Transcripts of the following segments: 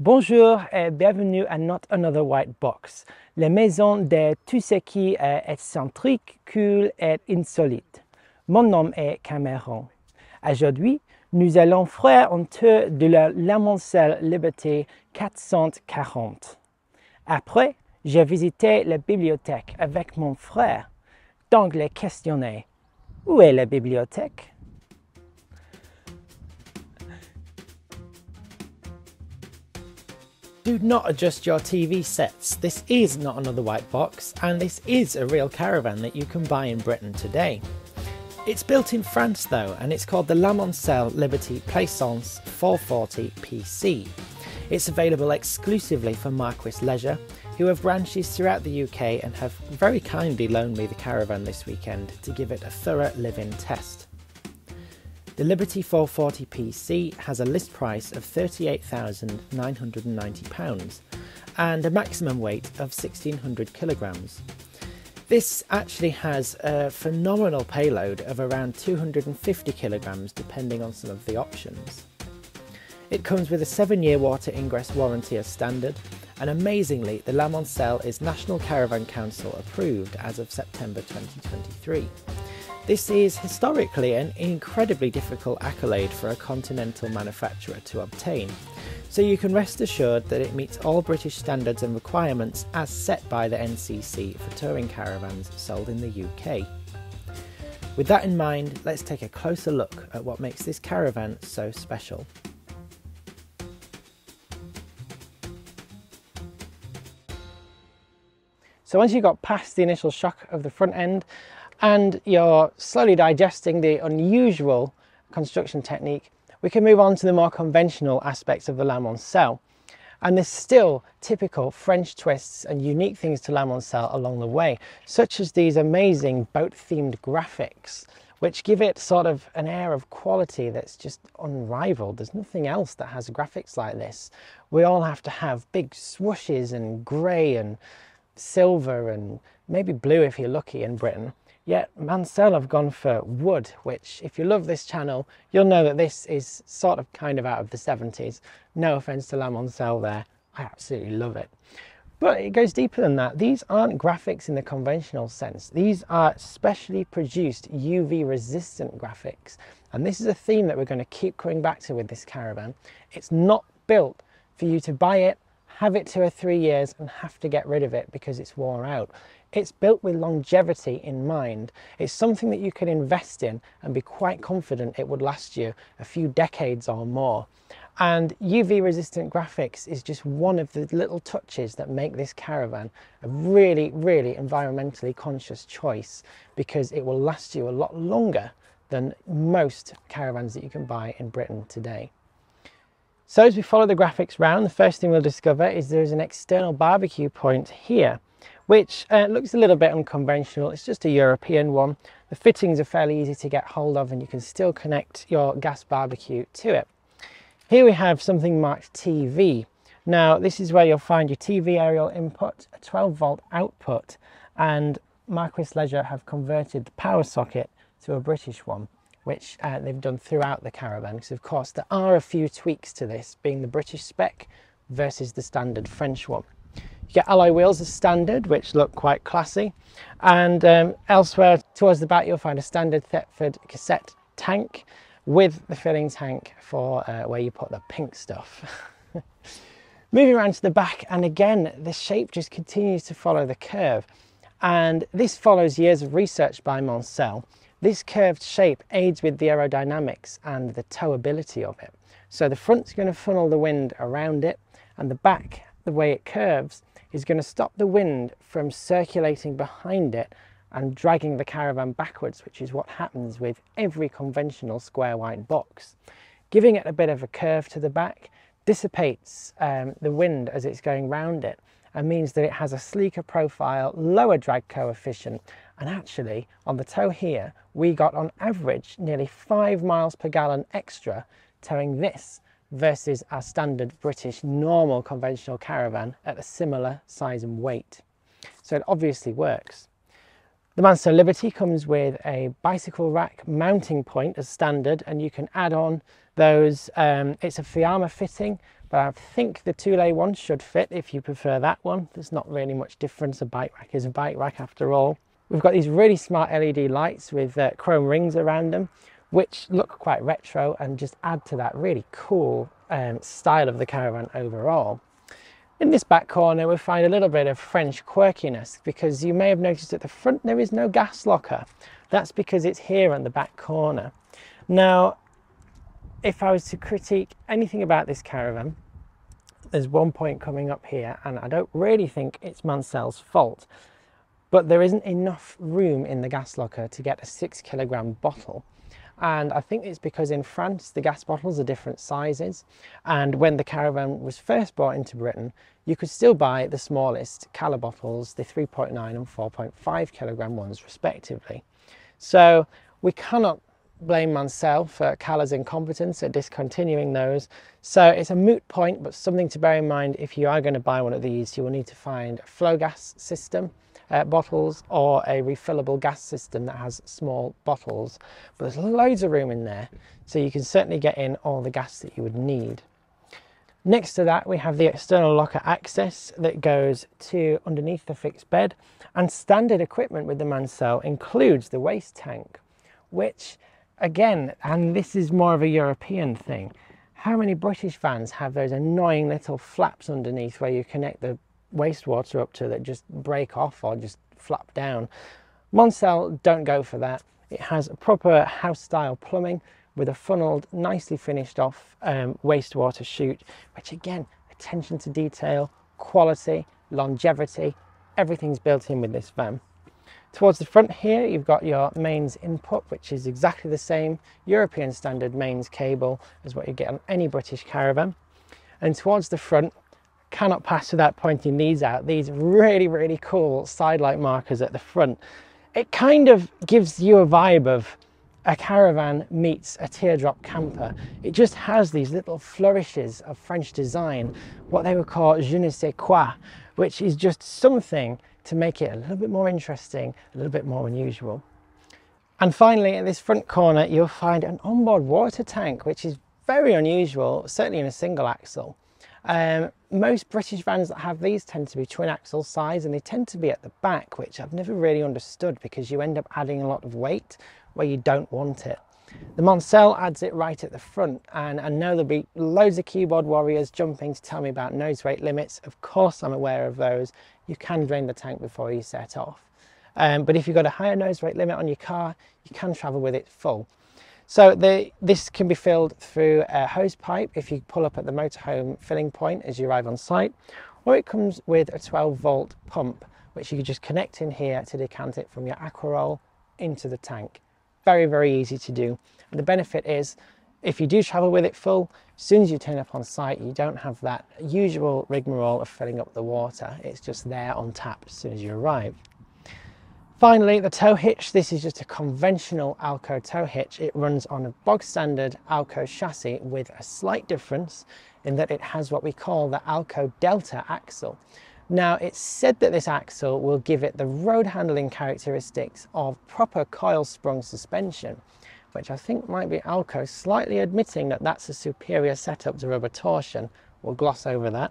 Bonjour et bienvenue à Not Another White Box, les maisons de tout ce qui est excentrique, cool et insolite. Mon nom est Cameron. Aujourd'hui, nous allons faire un tour de la La Mancelle Liberty 440. Après, j'ai visité la bibliothèque avec mon frère, donc le questionner. Où est la bibliothèque? Do not adjust your TV sets. This is Not Another White Box, and this is a real caravan that you can buy in Britain today. It's built in France though, and it's called the La Mancelle Liberty Plaisance 440 PC. It's available exclusively for Marquis Leisure, who have branches throughout the UK and have very kindly loaned me the caravan this weekend to give it a thorough live-in test. The Liberty 440 PC has a list price of £38,990 and a maximum weight of 1,600 kilograms. This actually has a phenomenal payload of around 250 kilograms depending on some of the options. It comes with a 7-year water ingress warranty as standard, and amazingly the La Mancelle is National Caravan Council approved as of September 2023. This is historically an incredibly difficult accolade for a continental manufacturer to obtain, so you can rest assured that it meets all British standards and requirements as set by the NCC for touring caravans sold in the UK. With that in mind, let's take a closer look at what makes this caravan so special. So once you got past the initial shock of the front end, and you're slowly digesting the unusual construction technique, we can move on to the more conventional aspects of the La Mancelle. And there's still typical French twists and unique things to La Mancelle along the way, such as these amazing boat-themed graphics, which give it sort of an air of quality that's just unrivaled. There's nothing else that has graphics like this. We all have to have big swooshes and grey and silver and maybe blue if you're lucky in Britain. Yet Mancelle have gone for wood, which if you love this channel, you'll know that this is sort of kind of out of the 70s. No offence to La Mancelle there, I absolutely love it. But it goes deeper than that. These aren't graphics in the conventional sense. These are specially produced UV resistant graphics. And this is a theme that we're going to keep coming back to with this caravan. It's not built for you to buy it, have it 2 or 3 years and have to get rid of it because it's worn out. It's built with longevity in mind. It's something that you can invest in and be quite confident it would last you a few decades or more. And UV resistant graphics is just one of the little touches that make this caravan a really, really environmentally conscious choice, because it will last you a lot longer than most caravans that you can buy in Britain today. So as we follow the graphics round, the first thing we'll discover is there's an external barbecue point here, which looks a little bit unconventional. It's just a European one. The fittings are fairly easy to get hold of, and you can still connect your gas barbecue to it. Here we have something marked TV. Now this is where you'll find your TV aerial input, a 12 volt output, and Marquis Leisure have converted the power socket to a British one, which they've done throughout the caravan, because of course there are a few tweaks to this, being the British spec versus the standard French one. You get alloy wheels as standard, which look quite classy, and elsewhere towards the back you'll find a standard Thetford cassette tank with the filling tank for where you put the pink stuff. Moving around to the back, and again the shape just continues to follow the curve, and this follows years of research by Mancelle. This curved shape aids with the aerodynamics and the towability of it. So the front's going to funnel the wind around it, and the back, the way it curves, is going to stop the wind from circulating behind it and dragging the caravan backwards, which is what happens with every conventional square white box. Giving it a bit of a curve to the back dissipates the wind as it's going round it, and means that it has a sleeker profile, lower drag coefficient, and actually on the tow here we got on average nearly 5 miles per gallon extra towing this versus our standard British normal conventional caravan at a similar size and weight. So it obviously works. The Mancelle Liberty comes with a bicycle rack mounting point as standard, and you can add on those. It's a Fiamma fitting, but I think the Thule one should fit if you prefer that one. There's not really much difference. A bike rack is a bike rack after all. We've got these really smart LED lights with chrome rings around them, which look quite retro and just add to that really cool style of the caravan overall. In this back corner, we find a little bit of French quirkiness, because you may have noticed at the front there is no gas locker. That's because it's here on the back corner. Now, if I was to critique anything about this caravan, there's one point coming up here, and I don't really think it's Mancelle's fault, but there isn't enough room in the gas locker to get a 6 kilogram bottle. And I think it's because in France, the gas bottles are different sizes. And when the caravan was first brought into Britain, you could still buy the smallest Calor bottles, the 3.9 and 4.5 kilogram ones respectively. So we cannot blame Mancelle for Calor's incompetence at discontinuing those. So it's a moot point, but something to bear in mind: if you are going to buy one of these, you will need to find a Flowgas system bottles, or a refillable gas system that has small bottles. But there's loads of room in there, so you can certainly get in all the gas that you would need. Next to that, we have the external locker access that goes to underneath the fixed bed, and standard equipment with the Mancelle includes the waste tank, which again, and this is more of a European thing, how many British vans have those annoying little flaps underneath where you connect the wastewater up to that just break off or just flap down? Mancelle don't go for that. It has a proper house style plumbing with a funneled, nicely finished off wastewater chute, which again, attention to detail, quality, longevity, everything's built in with this van. Towards the front here, you've got your mains input, which is exactly the same European standard mains cable as what you get on any British caravan. And towards the front, cannot pass without pointing these out, these really, really cool side light markers at the front. It kind of gives you a vibe of a caravan meets a teardrop camper. It just has these little flourishes of French design, what they would call je ne sais quoi, which is just something to make it a little bit more interesting, a little bit more unusual. And finally, at this front corner, you'll find an onboard water tank, which is very unusual, certainly in a single axle. Most British vans that have these tend to be twin axle size, and they tend to be at the back, which I've never really understood, because you end up adding a lot of weight where you don't want it. The Mancelle adds it right at the front, and I know there'll be loads of keyboard warriors jumping to tell me about nose weight limits. Of course I'm aware of those. You can drain the tank before you set off, but if you've got a higher nose weight limit on your car, you can travel with it full. So this can be filled through a hose pipe if you pull up at the motorhome filling point as you arrive on site, or it comes with a 12-volt pump, which you can just connect in here to decant it from your Aquarole into the tank. Very, very easy to do. And the benefit is, if you do travel with it full, as soon as you turn up on site, you don't have that usual rigmarole of filling up the water. It's just there on tap as soon as you arrive. Finally, the tow hitch. This is just a conventional AL-KO tow hitch. It runs on a bog standard AL-KO chassis, with a slight difference in that it has what we call the AL-KO Delta axle. Now, it's said that this axle will give it the road handling characteristics of proper coil sprung suspension, which I think might be AL-KO slightly admitting that that's a superior setup to rubber torsion. We'll gloss over that.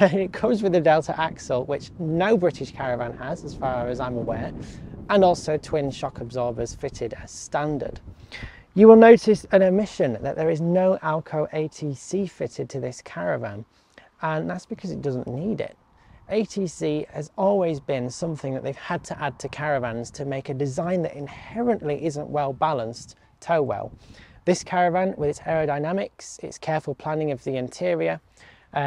It comes with a Delta axle, which no British caravan has, as far as I'm aware, and also twin shock absorbers fitted as standard. You will notice an omission that there is no AL-KO ATC fitted to this caravan, and that's because it doesn't need it. ATC has always been something that they've had to add to caravans to make a design that inherently isn't well balanced tow well. This caravan, with its aerodynamics, its careful planning of the interior,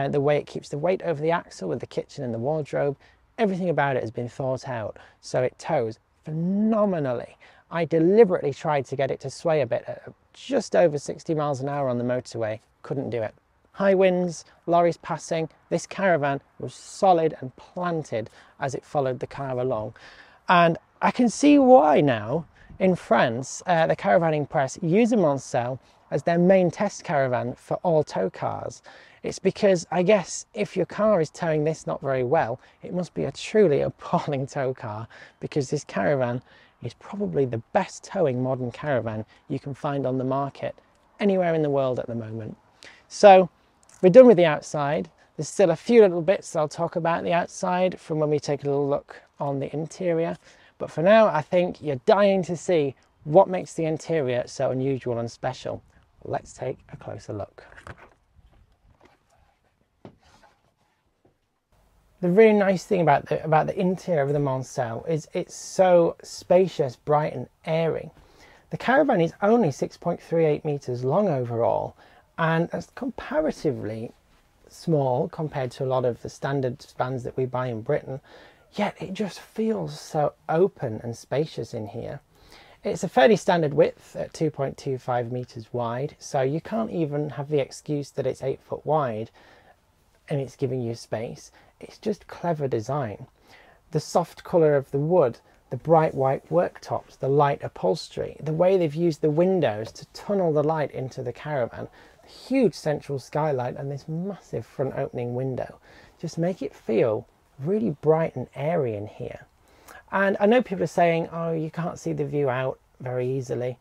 the way it keeps the weight over the axle with the kitchen and the wardrobe, everything about it has been thought out, so it tows phenomenally. I deliberately tried to get it to sway a bit at just over 60 miles an hour on the motorway, couldn't do it. High winds, lorries passing, this caravan was solid and planted as it followed the car along. And I can see why now. In France, the caravanning press use a Mancelle as their main test caravan for all tow cars. It's because, I guess, if your car is towing this not very well, it must be a truly appalling tow car, because this caravan is probably the best towing modern caravan you can find on the market anywhere in the world at the moment. So we're done with the outside. There's still a few little bits that I'll talk about the outside from when we take a little look on the interior. But for now, I think you're dying to see what makes the interior so unusual and special. Let's take a closer look. The really nice thing about the interior of the Mancelle is it's so spacious, bright and airy. The caravan is only 6.38 metres long overall, and that's comparatively small compared to a lot of the standard vans that we buy in Britain, yet it just feels so open and spacious in here. It's a fairly standard width at 2.25 metres wide, so you can't even have the excuse that it's 8 foot wide and it's giving you space. It's just clever design. The soft colour of the wood, the bright white worktops, the light upholstery, the way they've used the windows to tunnel the light into the caravan, the huge central skylight and this massive front opening window just make it feel really bright and airy in here. And I know people are saying, oh, you can't see the view out very easily.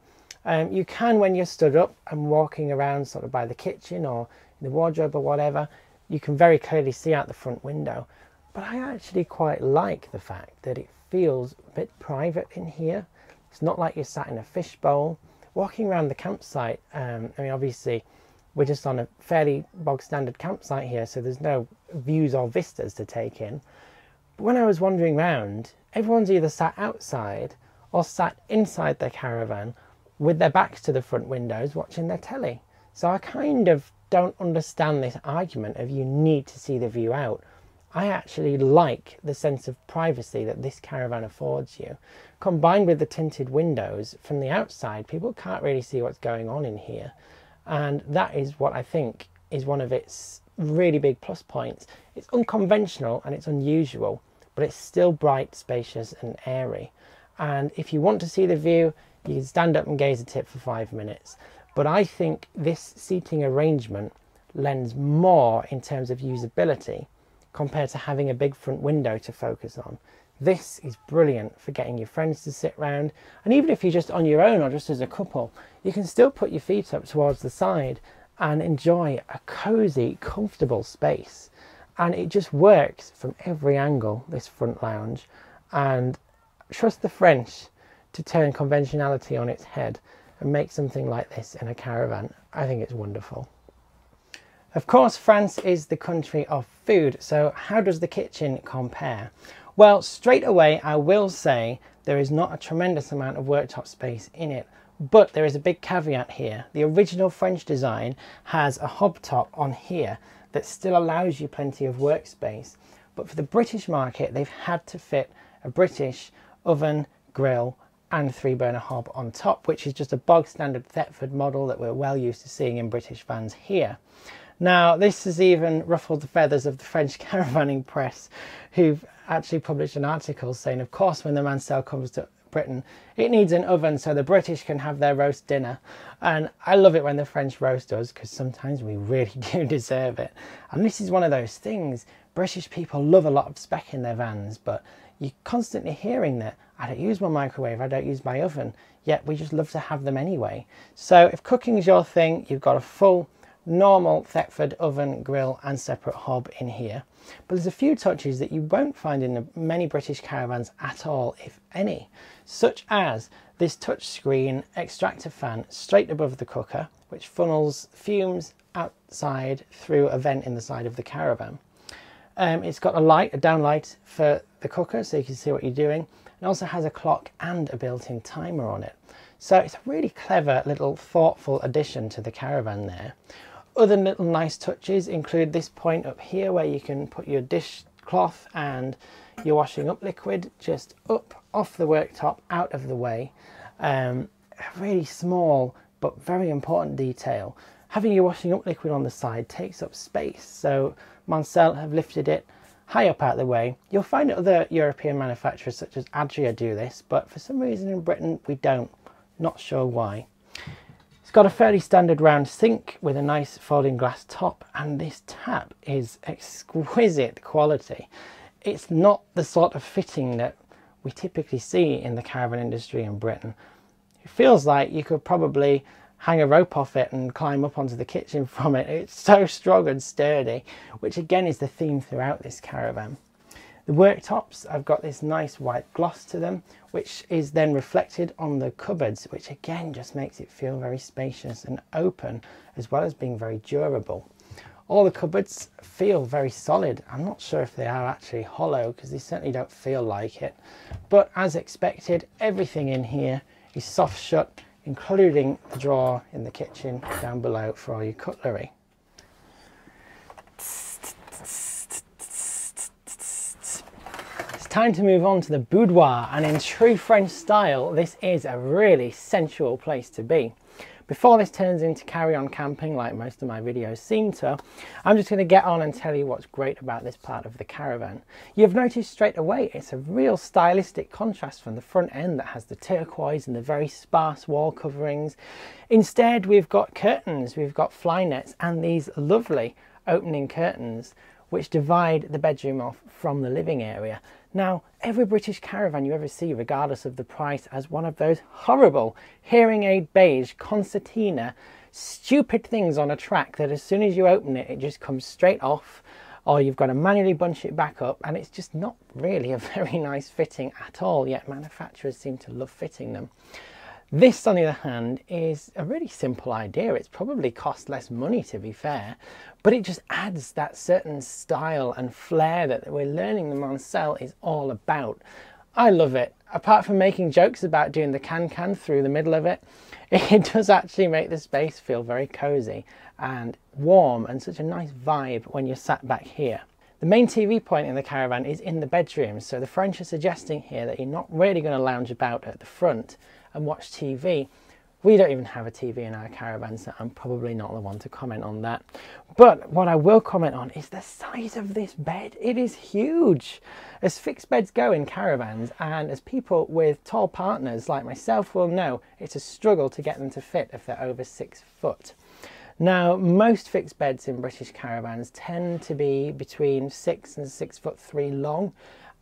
You can when you're stood up and walking around sort of by the kitchen or in the wardrobe or whatever. You can very clearly see out the front window, but I actually quite like the fact that it feels a bit private in here. It's not like you're sat in a fishbowl. Walking around the campsite, I mean, obviously we're just on a fairly bog standard campsite here, so there's no views or vistas to take in. But when I was wandering around, everyone's either sat outside or sat inside their caravan with their backs to the front windows watching their telly. So I kind of don't understand this argument of you need to see the view out. I actually like the sense of privacy that this caravan affords you. Combined with the tinted windows from the outside, people can't really see what's going on in here. And that is what I think is one of its really big plus points. It's unconventional and it's unusual, but it's still bright, spacious and airy. And if you want to see the view, you can stand up and gaze at it for 5 minutes. But I think this seating arrangement lends more in terms of usability compared to having a big front window to focus on. This is brilliant for getting your friends to sit round, and even if you're just on your own or just as a couple, you can still put your feet up towards the side and enjoy a cosy, comfortable space. And it just works from every angle, this front lounge, and trust the French to turn conventionality on its head and make something like this in a caravan. I think it's wonderful. Of course, France is the country of food, so how does the kitchen compare? Well, straight away I will say there is not a tremendous amount of worktop space in it, but there is a big caveat here. The original French design has a hob top on here that still allows you plenty of workspace, but for the British market they've had to fit a British oven, grill and 3-burner hob on top, which is just a bog standard Thetford model that we're well used to seeing in British vans here. Now, this has even ruffled the feathers of the French caravanning press, who've actually published an article saying, of course, when the Mancelle comes to Britain, it needs an oven so the British can have their roast dinner. And I love it when the French roast us, because sometimes we really do deserve it. And this is one of those things. British people love a lot of spec in their vans, but you're constantly hearing that, I don't use my microwave, I don't use my oven, yet we just love to have them anyway. So if cooking's your thing, you've got a full normal Thetford oven, grill and separate hob in here. But there's a few touches that you won't find in many British caravans at all, if any, such as this touchscreen extractor fan straight above the cooker, which funnels fumes outside through a vent in the side of the caravan. It's got a light, a down light for the cooker so you can see what you're doing. It also has a clock and a built-in timer on it. So it's a really clever little thoughtful addition to the caravan there. Other little nice touches include this point up here where you can put your dishcloth and your washing up liquid just up off the worktop, out of the way. A really small but very important detail. Having your washing up liquid on the side takes up space, so Mancelle have lifted it high up out of the way. You'll find other European manufacturers such as Adria do this, but for some reason in Britain we don't. Not sure why. It's got a fairly standard round sink with a nice folding glass top, and this tap is exquisite quality. It's not the sort of fitting that we typically see in the caravan industry in Britain. It feels like you could probably hang a rope off it and climb up onto the kitchen from it. It's so strong and sturdy, which again is the theme throughout this caravan. The worktops, I've got this nice white gloss to them, which is then reflected on the cupboards, which again just makes it feel very spacious and open, as well as being very durable. All the cupboards feel very solid. I'm not sure if they are actually hollow, because they certainly don't feel like it. But as expected, everything in here is soft shut, including the drawer in the kitchen down below for all your cutlery. It's time to move on to the boudoir, and in true French style, this is a really sensual place to be. Before this turns into carry-on camping, like most of my videos seem to, I'm just going to get on and tell you what's great about this part of the caravan. You've noticed straight away it's a real stylistic contrast from the front end that has the turquoise and the very sparse wall coverings. Instead, we've got curtains, we've got fly nets, and these lovely opening curtains which divide the bedroom off from the living area. Now, every British caravan you ever see, regardless of the price, has one of those horrible hearing aid beige concertina stupid things on a track that as soon as you open it, it just comes straight off, or you've got to manually bunch it back up, and it's just not really a very nice fitting at all, yet manufacturers seem to love fitting them. This, on the other hand, is a really simple idea. It's probably cost less money, to be fair, but it just adds that certain style and flair that we're learning the Mancelle is all about. I love it. Apart from making jokes about doing the can-can through the middle of it, it does actually make the space feel very cozy and warm, and such a nice vibe when you're sat back here. The main TV point in the caravan is in the bedroom, so the French are suggesting here that you're not really going to lounge about at the front and watch TV. We don't even have a TV in our caravan, so I'm probably not the one to comment on that. But what I will comment on is the size of this bed. It is huge. As fixed beds go in caravans, and as people with tall partners like myself will know, it's a struggle to get them to fit if they're over 6 foot. Now, most fixed beds in British caravans tend to be between 6 and 6 foot 3 long,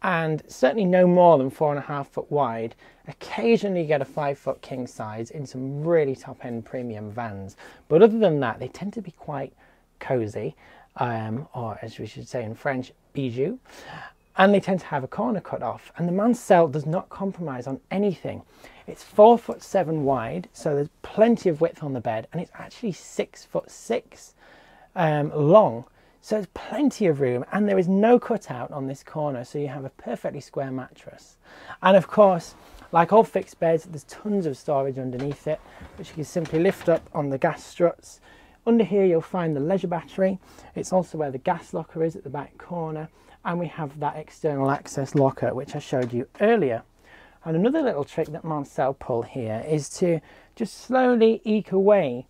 and certainly no more than 4.5 foot wide. Occasionally you get a 5 foot king size in some really top end premium vans, but other than that, they tend to be quite cozy, or as we should say in French, bijou, and they tend to have a corner cut off. And the Mancelle does not compromise on anything. It's 4'7" wide, so there's plenty of width on the bed, and it's actually 6'6" long. So there's plenty of room, and there is no cutout on this corner, so you have a perfectly square mattress. And of course, like all fixed beds, there's tons of storage underneath it, which you can simply lift up on the gas struts. Under here you'll find the leisure battery. It's also where the gas locker is at the back corner, and we have that external access locker which I showed you earlier. And another little trick that Mancelle pull here is to just slowly eke away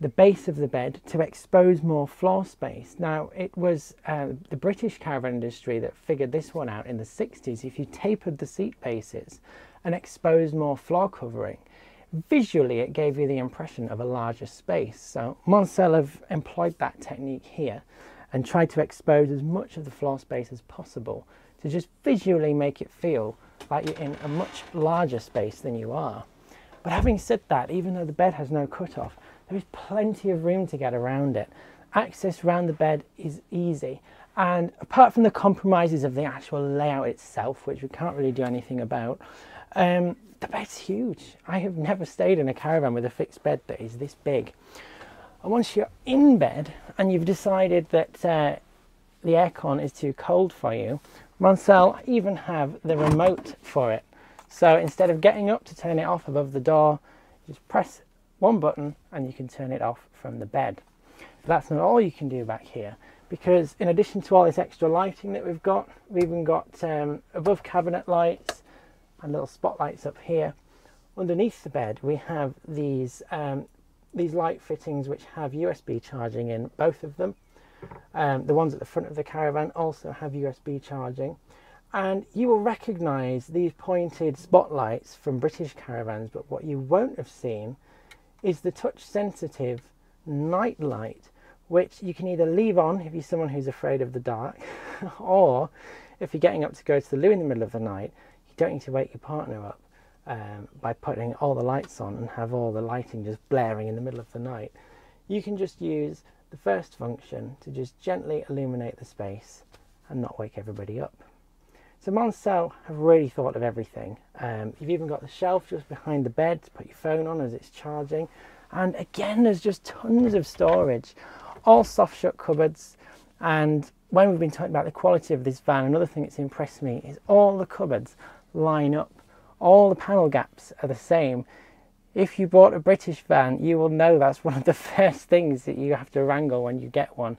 the base of the bed to expose more floor space. Now, it was the British caravan industry that figured this one out in the 60s. If you tapered the seat bases and exposed more floor covering, visually it gave you the impression of a larger space. So Mancelle have employed that technique here and tried to expose as much of the floor space as possible to just visually make it feel like you're in a much larger space than you are. But having said that, even though the bed has no cutoff, there is plenty of room to get around it. Access around the bed is easy, and apart from the compromises of the actual layout itself, which we can't really do anything about, the bed's huge. I have never stayed in a caravan with a fixed bed that is this big. And once you're in bed and you've decided that the aircon is too cold for you, Mancelle even have the remote for it. So instead of getting up to turn it off above the door, you just press one button and you can turn it off from the bed. But that's not all you can do back here, because in addition to all this extra lighting that we've got, we've even got above cabinet lights and little spotlights up here. Underneath the bed we have these light fittings which have USB charging in both of them. The ones at the front of the caravan also have USB charging. And you will recognise these pointed spotlights from British caravans, but what you won't have seen is the touch-sensitive night light, which you can either leave on if you're someone who's afraid of the dark, or if you're getting up to go to the loo in the middle of the night, you don't need to wake your partner up by putting all the lights on and have all the lighting just blaring in the middle of the night. You can just use the first function to just gently illuminate the space and not wake everybody up. So Mancelle have really thought of everything. You've even got the shelf just behind the bed to put your phone on as it's charging. And again, there's just tons of storage, all soft shut cupboards. And when we've been talking about the quality of this van, another thing that's impressed me is all the cupboards line up. All the panel gaps are the same. If you bought a British van, you will know that's one of the first things that you have to wrangle when you get one.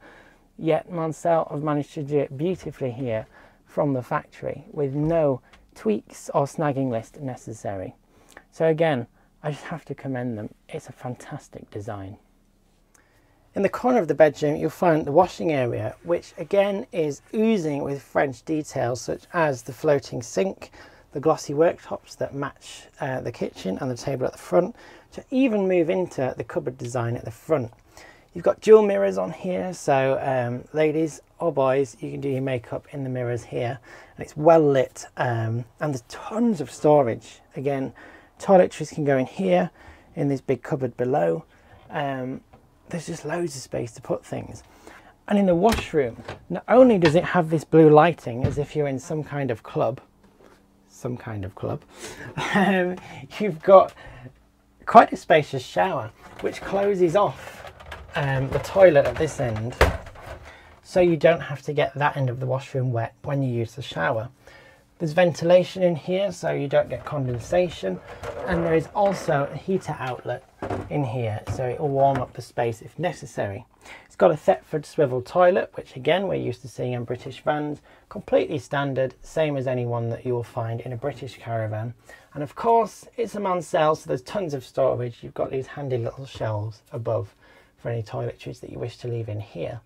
Yet Mancelle have managed to do it beautifully here from the factory with no tweaks or snagging list necessary. So again, I just have to commend them. It's a fantastic design. In the corner of the bedroom, you'll find the washing area, which again is oozing with French details such as the floating sink, the glossy worktops that match the kitchen and the table at the front, to even move into the cupboard design at the front. You've got dual mirrors on here, so ladies or boys, you can do your makeup in the mirrors here. And it's well lit, and there's tons of storage. Again, toiletries can go in here, in this big cupboard below. There's just loads of space to put things. And in the washroom, not only does it have this blue lighting as if you're in some kind of club, you've got quite a spacious shower which closes off the toilet at this end, so you don't have to get that end of the washroom wet when you use the shower. There's ventilation in here so you don't get condensation, and there is also a heater outlet in here so it will warm up the space if necessary. It's got a Thetford swivel toilet, which again we're used to seeing in British vans, completely standard, same as any one that you will find in a British caravan. And of course it's a Mancelle, so there's tons of storage. You've got these handy little shelves above for any toiletries that you wish to leave in here.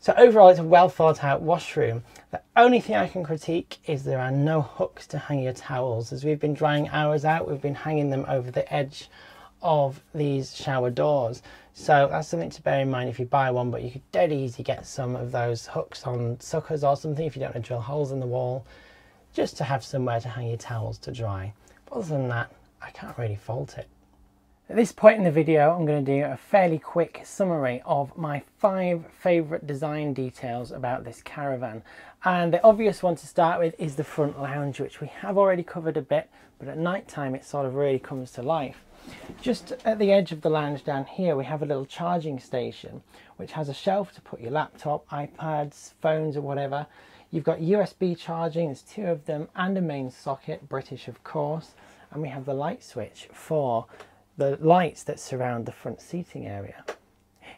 So overall it's a well thought out washroom. The only thing I can critique is there are no hooks to hang your towels. As we've been drying ours out, we've been hanging them over the edge of these shower doors. So that's something to bear in mind if you buy one, but you could dead easy get some of those hooks on suckers or something if you don't want to drill holes in the wall, just to have somewhere to hang your towels to dry. But other than that, I can't really fault it. At this point in the video, I'm going to do a fairly quick summary of my 5 favourite design details about this caravan. And the obvious one to start with is the front lounge, which we have already covered a bit, but at night time it sort of really comes to life. Just at the edge of the lounge down here, we have a little charging station, which has a shelf to put your laptop, iPads, phones or whatever. You've got USB charging, there's 2 of them, and a main socket, British of course. And we have the light switch for the lights that surround the front seating area.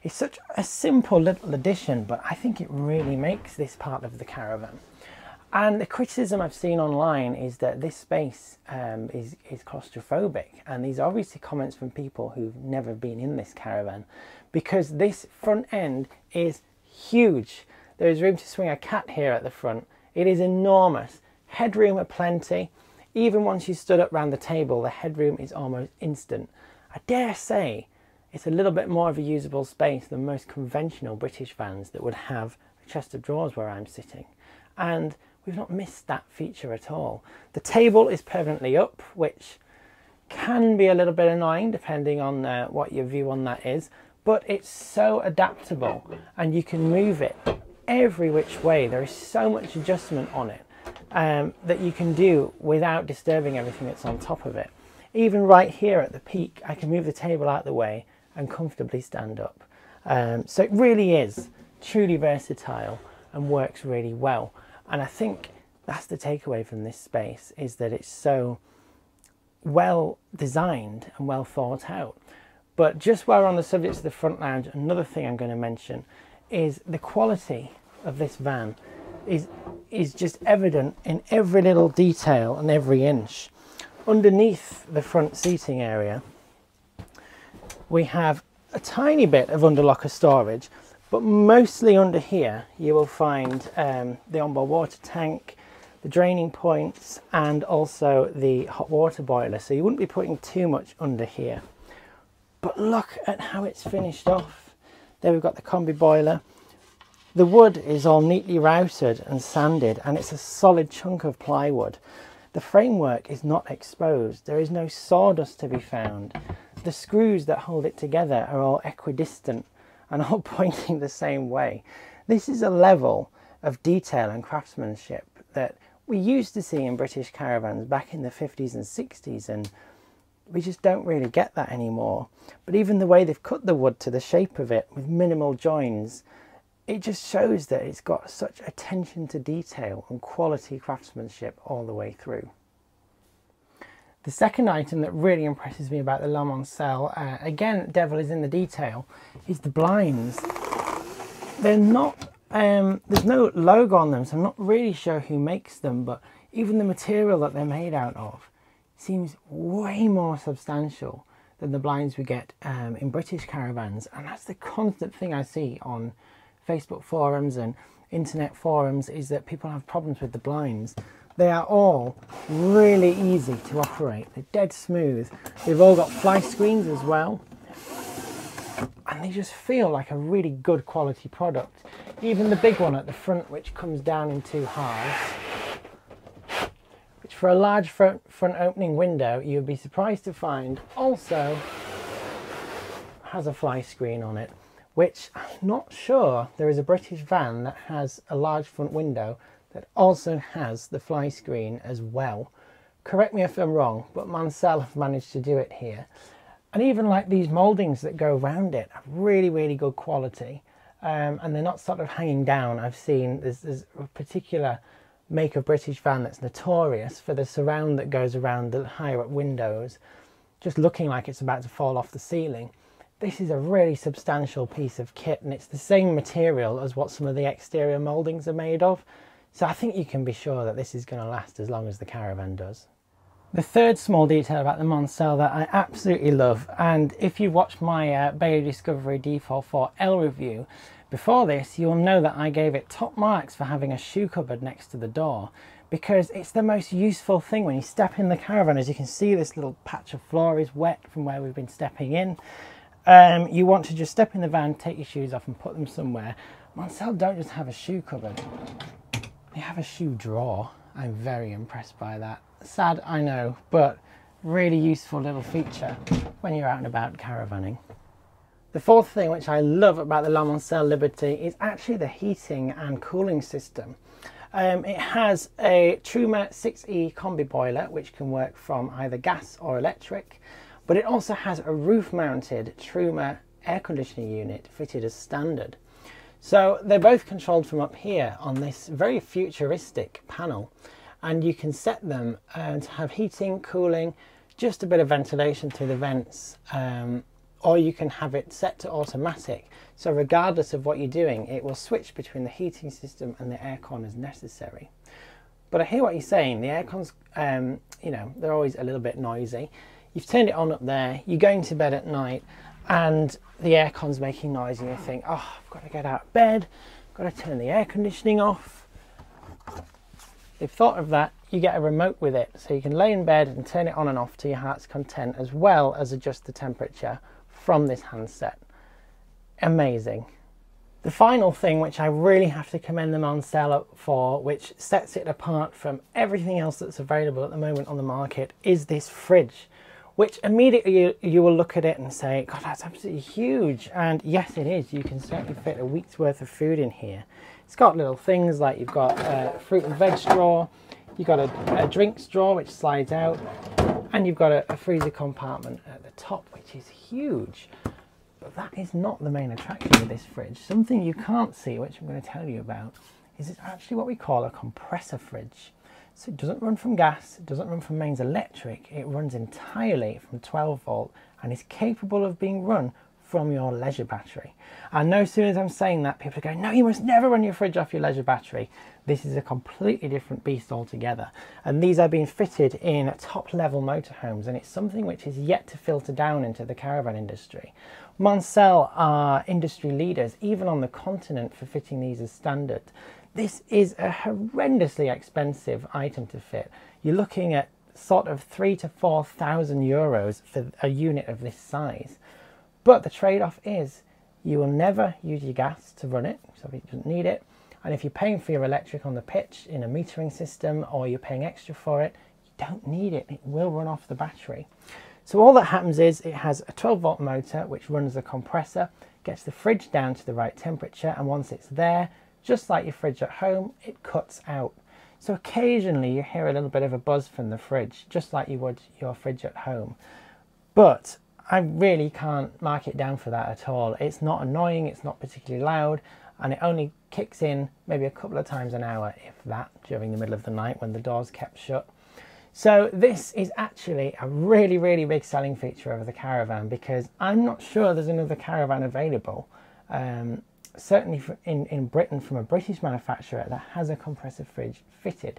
It's such a simple little addition, but I think it really makes this part of the caravan. And the criticism I've seen online is that this space is claustrophobic, and these are obviously comments from people who've never been in this caravan, because this front end is huge. There is room to swing a cat here at the front. It is enormous, headroom aplenty. Even once you stood up round the table, the headroom is almost instant. I dare say it's a little bit more of a usable space than most conventional British vans that would have a chest of drawers where I'm sitting. And we've not missed that feature at all. The table is permanently up, which can be a little bit annoying depending on what your view on that is, but it's so adaptable and you can move it every which way. There is so much adjustment on it. That you can do without disturbing everything that's on top of it. Even right here at the peak, I can move the table out the way and comfortably stand up. So it really is truly versatile and works really well. And I think that's the takeaway from this space, is that it's so well designed and well thought out. But just while we're on the subject of the front lounge, another thing I'm going to mention is the quality of this van is just evident in every little detail and every inch. Underneath the front seating area, we have a tiny bit of underlocker storage, but mostly under here you will find the onboard water tank, the draining points, and also the hot water boiler, so you wouldn't be putting too much under here. But look at how it's finished off. There we've got the combi boiler. The wood is all neatly routed and sanded, and it's a solid chunk of plywood. The framework is not exposed. There is no sawdust to be found. The screws that hold it together are all equidistant and all pointing the same way. This is a level of detail and craftsmanship that we used to see in British caravans back in the 50s and 60s, and we just don't really get that anymore. But even the way they've cut the wood to the shape of it with minimal joins, it just shows that it's got such attention to detail and quality craftsmanship all the way through. The second item that really impresses me about the La Mancelle, again, devil is in the detail, is the blinds. They're not, there's no logo on them, so I'm not really sure who makes them, but even the material that they're made out of seems way more substantial than the blinds we get in British caravans. And that's the constant thing I see on Facebook forums and internet forums, is that people have problems with the blinds. They are all really easy to operate. They're dead smooth. They've all got fly screens as well, and they just feel like a really good quality product. Even the big one at the front, which comes down in two halves, which for a large front opening window you'd be surprised to find, also has a fly screen on it, which I'm not sure there is a British van that has a large front window that also has the fly screen as well. Correct me if I'm wrong, but Mancelle have managed to do it here. And even like these mouldings that go around it are really, really good quality. And they're not sort of hanging down. I've seen there's a particular make of British van that's notorious for the surround that goes around the higher up windows, just looking like it's about to fall off the ceiling. This is a really substantial piece of kit, and it's the same material as what some of the exterior mouldings are made of. So I think you can be sure that this is going to last as long as the caravan does. The third small detail about the Mancelle that I absolutely love, and if you watched my Bailey Discovery D440L review before this, you'll know that I gave it top marks for having a shoe cupboard next to the door, because it's the most useful thing when you step in the caravan. As you can see, this little patch of floor is wet from where we've been stepping in. You want to just step in the van, take your shoes off and put them somewhere. Mancelle don't just have a shoe cupboard, they have a shoe drawer. I'm very impressed by that. Sad, I know, but really useful little feature when you're out and about caravanning. The fourth thing which I love about the La Mancelle Liberty is actually the heating and cooling system. It has a Truma 6E combi boiler, which can work from either gas or electric. But it also has a roof-mounted Truma air conditioning unit fitted as standard. So they're both controlled from up here on this very futuristic panel. And you can set them to have heating, cooling, just a bit of ventilation through the vents, or you can have it set to automatic. So regardless of what you're doing, it will switch between the heating system and the aircon as necessary. But I hear what you're saying. The aircons, you know, they're always a little bit noisy. You've turned it on up there, you're going to bed at night, and the aircon's making noise, and you think, oh, I've got to get out of bed, I've got to turn the air conditioning off. They've thought of that. You get a remote with it, so you can lay in bed and turn it on and off to your heart's content, as well as adjust the temperature from this handset. Amazing. The final thing which I really have to commend the Mancelle for, which sets it apart from everything else that's available at the moment on the market, is this fridge, which immediately you will look at it and say, God, that's absolutely huge. And yes, it is. You can certainly fit a week's worth of food in here. It's got little things like you've got a fruit and veg drawer, you've got a drink drawer which slides out, and you've got a freezer compartment at the top, which is huge. But that is not the main attraction of this fridge. Something you can't see, which I'm going to tell you about, is it's actually what we call a compressor fridge. So it doesn't run from gas, it doesn't run from mains electric, it runs entirely from 12 volt and is capable of being run from your leisure battery. And no sooner as I'm saying that, people are going, no, you must never run your fridge off your leisure battery. This is a completely different beast altogether. And these are being fitted in top level motorhomes, and it's something which is yet to filter down into the caravan industry. Mancelle are industry leaders, even on the continent, for fitting these as standard. This is a horrendously expensive item to fit. You're looking at sort of €3,000 to €4,000 for a unit of this size. But the trade-off is you will never use your gas to run it, so it doesn't need it. And if you're paying for your electric on the pitch in a metering system, or you're paying extra for it, you don't need it. It will run off the battery. So all that happens is it has a 12-volt motor which runs the compressor, gets the fridge down to the right temperature, and once it's there, just like your fridge at home, it cuts out. So occasionally you hear a little bit of a buzz from the fridge, just like you would your fridge at home. But I really can't mark it down for that at all. It's not annoying, it's not particularly loud, and it only kicks in maybe a couple of times an hour, if that, during the middle of the night when the door's kept shut. So this is actually a really, really big selling feature of the Caravan, because I'm not sure there's another Caravan available, certainly in Britain, from a British manufacturer that has a compressor fridge fitted.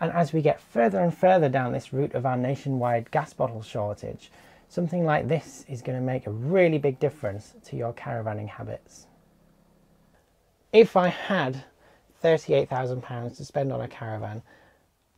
And as we get further and further down this route of our nationwide gas bottle shortage, something like this is going to make a really big difference to your caravanning habits. If I had £38,000 to spend on a caravan,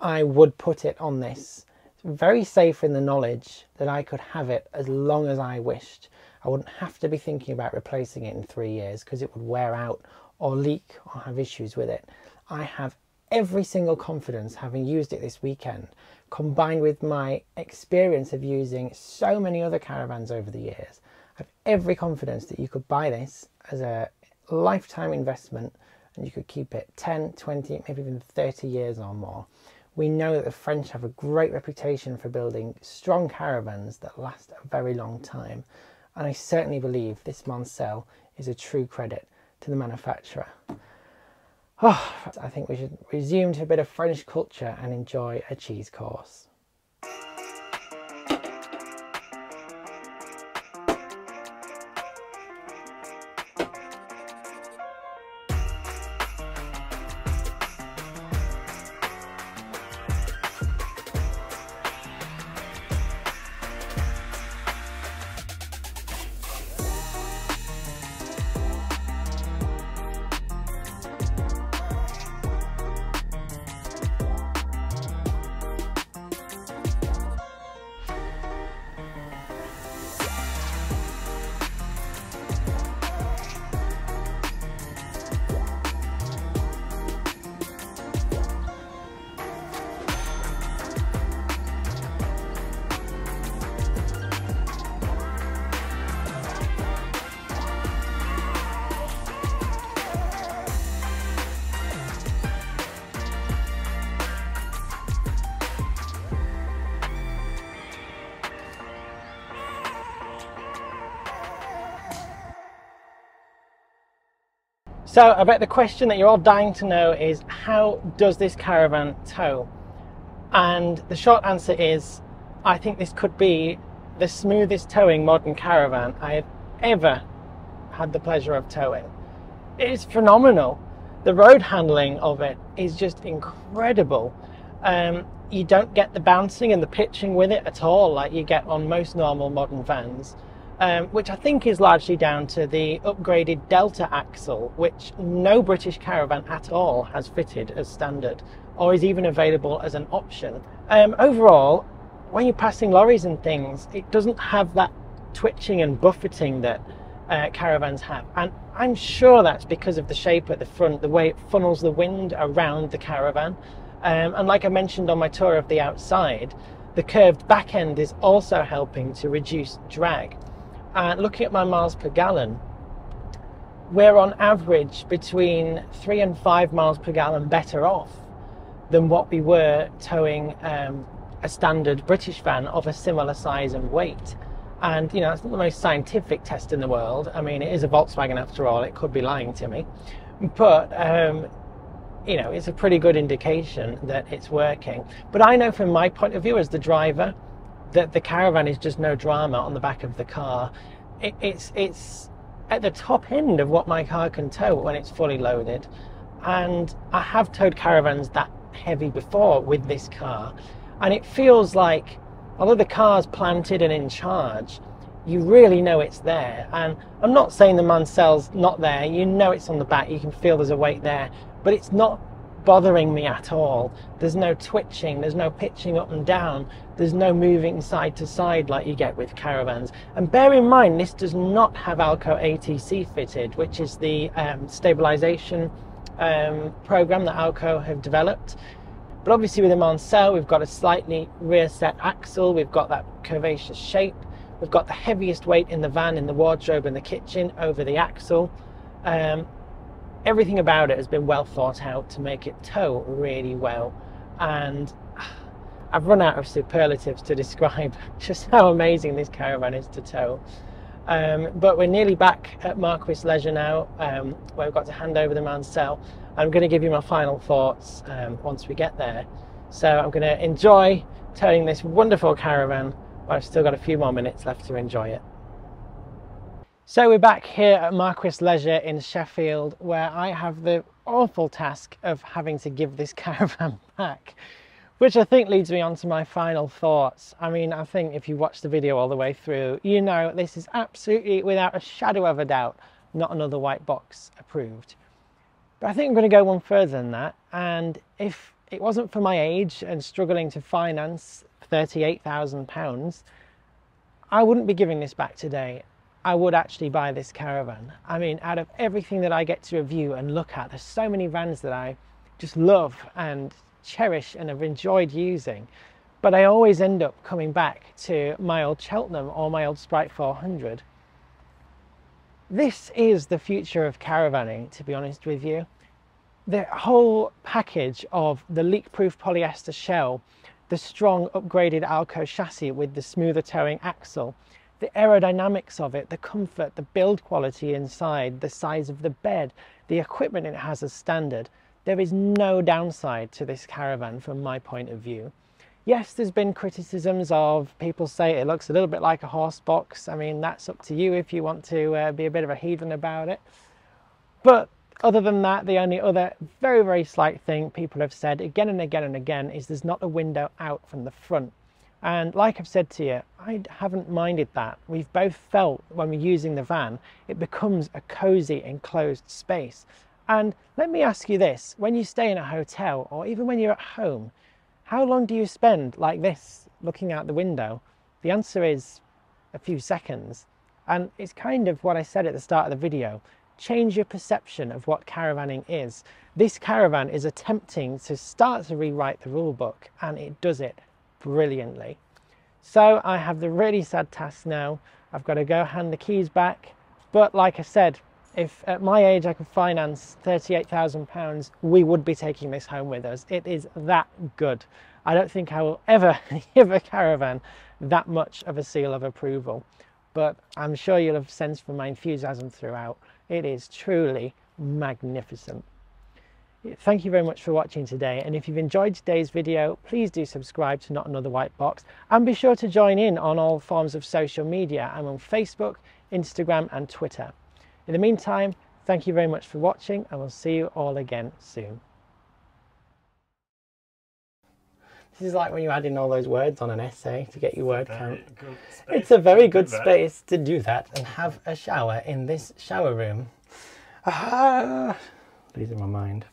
I would put it on this. It's very safe in the knowledge that I could have it as long as I wished. I wouldn't have to be thinking about replacing it in 3 years because it would wear out or leak or have issues with it. I have every single confidence, having used it this weekend, combined with my experience of using so many other caravans over the years, I have every confidence that you could buy this as a lifetime investment and you could keep it 10, 20, maybe even 30 years or more. We know that the French have a great reputation for building strong caravans that last a very long time, and I certainly believe this Mancelle is a true credit to the manufacturer. Oh, I think we should resume to a bit of French culture and enjoy a cheese course. So I bet the question that you're all dying to know is, how does this caravan tow? And the short answer is, I think this could be the smoothest towing modern caravan I have ever had the pleasure of towing. It is phenomenal. The road handling of it is just incredible. You don't get the bouncing and the pitching with it at all like you get on most normal modern vans. Which I think is largely down to the upgraded Delta axle, which no British caravan at all has fitted as standard, or is even available as an option. Overall, when you're passing lorries and things, it doesn't have that twitching and buffeting that caravans have. And I'm sure that's because of the shape at the front, the way it funnels the wind around the caravan. And like I mentioned on my tour of the outside, the curved back end is also helping to reduce drag. And looking at my miles per gallon, we're on average between 3 and 5 miles per gallon better off than what we were towing a standard British van of a similar size and weight. And you know, it's not the most scientific test in the world. I mean, it is a Volkswagen after all, it could be lying to me, but you know, it's a pretty good indication that it's working. But I know from my point of view as the driver that the caravan is just no drama on the back of the car. It's at the top end of what my car can tow when it's fully loaded. And I have towed caravans that heavy before with this car. And it feels like, although the car's planted and in charge, you really know it's there. And I'm not saying the Mancelle's not there. You know it's on the back. You can feel there's a weight there. But it's not bothering me at all. There's no twitching, there's no pitching up and down, there's no moving side to side like you get with caravans. And bear in mind, this does not have AL-KO ATC fitted, which is the stabilisation program that AL-KO have developed. But obviously with the Mancelle, we've got a slightly rear set axle, we've got that curvaceous shape, we've got the heaviest weight in the van, in the wardrobe and the kitchen over the axle. Everything about it has been well thought out to make it tow really well, and I've run out of superlatives to describe just how amazing this caravan is to tow. But we're nearly back at Marquis Leisure now, where we've got to hand over the Mancelle. I'm going to give you my final thoughts once we get there. So I'm going to enjoy towing this wonderful caravan, but I've still got a few more minutes left to enjoy it. So we're back here at Marquis Leisure in Sheffield, where I have the awful task of having to give this caravan back, which I think leads me on to my final thoughts. I mean, I think if you watch the video all the way through, you know this is absolutely, without a shadow of a doubt, not another white box approved. But I think I'm going to go one further than that, and if it wasn't for my age and struggling to finance £38,000, I wouldn't be giving this back today. I would actually buy this caravan. I mean, out of everything that I get to review and look at, there's so many vans that I just love and cherish and have enjoyed using, but I always end up coming back to my old Cheltenham or my old Sprite 400. This is the future of caravanning, to be honest with you. The whole package of the leak-proof polyester shell, the strong upgraded AL-KO chassis with the smoother towing axle, the aerodynamics of it, the comfort, the build quality inside, the size of the bed, the equipment it has as standard. There is no downside to this caravan from my point of view. Yes, there's been criticisms of people say it looks a little bit like a horse box. I mean, that's up to you if you want to be a bit of a heathen about it. But other than that, the only other very, very slight thing people have said again and again and again is there's not a window out from the front. And like I've said to you, I haven't minded that. We've both felt when we're using the van, it becomes a cozy enclosed space. And let me ask you this, when you stay in a hotel or even when you're at home, how long do you spend like this, looking out the window? The answer is a few seconds. And it's kind of what I said at the start of the video. Change your perception of what caravanning is. This caravan is attempting to start to rewrite the rule book, and it does it brilliantly. So I have the really sad task now. I've got to go hand the keys back, but like I said, if at my age I could finance £38,000, we would be taking this home with us. It is that good. I don't think I will ever give a caravan that much of a seal of approval, but I'm sure you'll have sensed from my enthusiasm throughout. It is truly magnificent. Thank you very much for watching today, and if you've enjoyed today's video, please do subscribe to Not Another White Box, and be sure to join in on all forms of social media. I'm on Facebook, Instagram and Twitter. In the meantime, thank you very much for watching, and we'll see you all again soon. This is like when you add in all those words on an essay to get your word count. It's a very good space to do that and have a shower in this shower room. Ah, losing my mind.